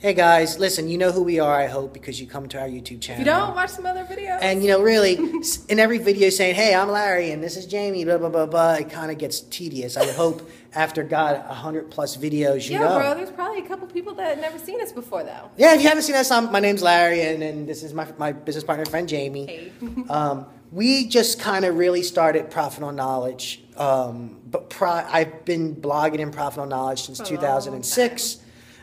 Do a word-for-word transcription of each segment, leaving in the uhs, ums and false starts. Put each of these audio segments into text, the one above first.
Hey guys, listen, you know who we are, I hope, because you come to our YouTube channel. If you don't, watch some other videos. And, you know, really, in every video saying, hey, I'm Larry and this is Jamie, blah, blah, blah, blah, it kind of gets tedious. I would hope after, God, one hundred plus videos, you yeah, know. Yeah, bro, there's probably a couple people that have never seen us before, though. Yeah, if you haven't seen us, I'm, my name's Larry, and, and this is my, my business partner, friend Jamie. Hey. um, we just kind of really started Profit on Knowledge. Um, but pro I've been blogging in Profit on Knowledge since two thousand six.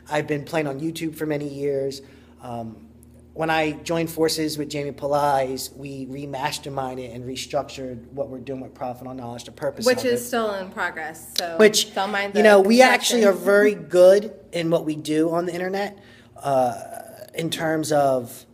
I've been playing on YouTube for many years. Um, when I joined forces with Jamie Palies, we remasterminded and restructured what we're doing with Profit on Knowledge, the purpose of it. Which is still in progress. So Which, don't mind the you know, we actually are very good in what we do on the internet uh, in terms of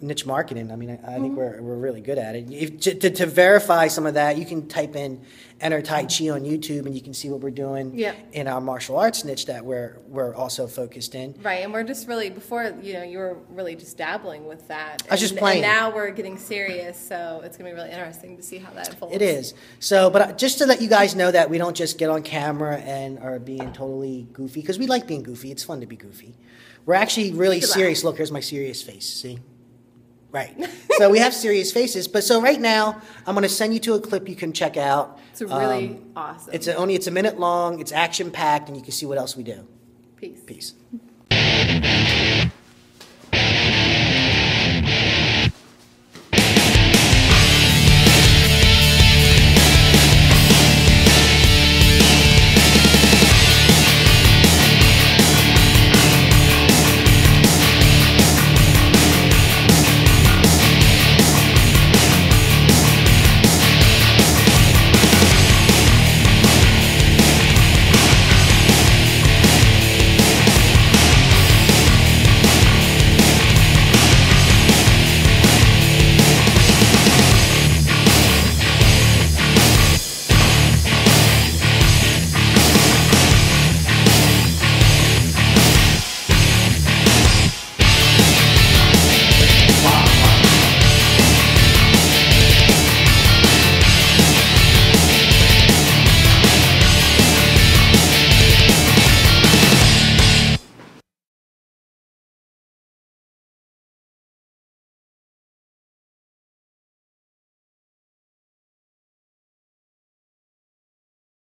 niche marketing. I mean, I, I mm-hmm. think we're, we're really good at it. If, to, to, to verify some of that, you can type in Enter Tai Chi on YouTube and you can see what we're doing yeah. in our martial arts niche that we're, we're also focused in. Right, and we're just really, before, you know, you were really just dabbling with that. I was and, just playing. And now we're getting serious, so it's going to be really interesting to see how that unfolds. It is. So, but just to let you guys know that we don't just get on camera and are being totally goofy, because we like being goofy. It's fun to be goofy. We're actually really serious. Laugh. Look, here's my serious face, see? Right. So we have serious faces. But so right now, I'm going to send you to a clip you can check out. It's really um, awesome. It's a, only it's a minute long. It's action-packed, and you can see what else we do. Peace. Peace.